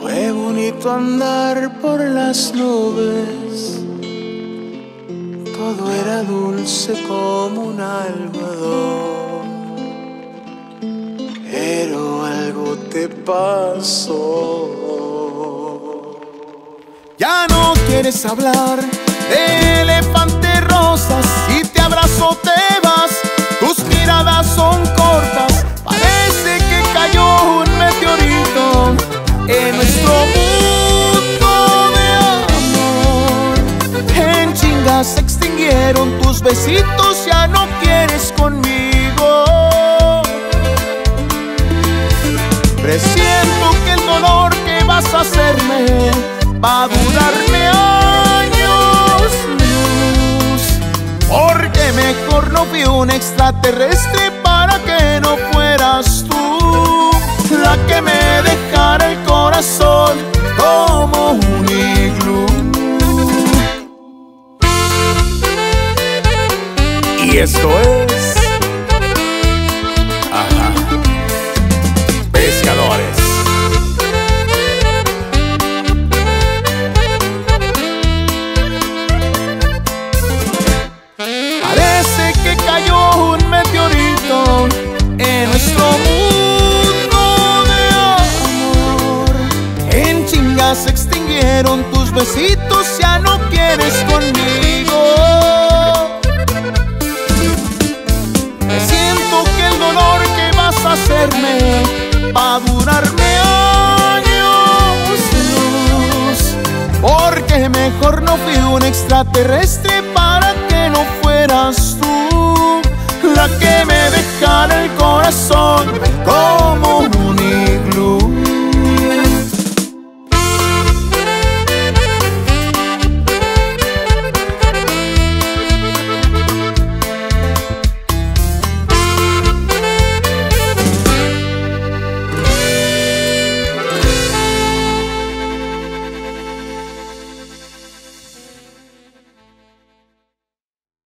Fue bonito andar por las nubes, todo era dulce como un algodón, pero algo te pasó. Ya no quieres hablar de elefantes rosas, si te abrazo te vas, tus miradas son cortas, parece que cayó un meteorito en nuestro mundo de amor. En chingas se extinguieron tus besitos, ya no quieres conmigo. Presiento que el dolor que vas a hacerme va a durarme años luz, porque mejor no fui un extraterrestre para que no fueras tú la que me dejara el corazón como un iglú. Y esto es Pescadores. Parece que cayó un meteorito en nuestro mundo de amor. En chingas se extinguieron tus besitos, ya no quieres conmigo. Siento que el dolor que vas a hacerme va a durarme años luz, porque mejor no fui un extraterrestre para que no fueras tú la que me dejara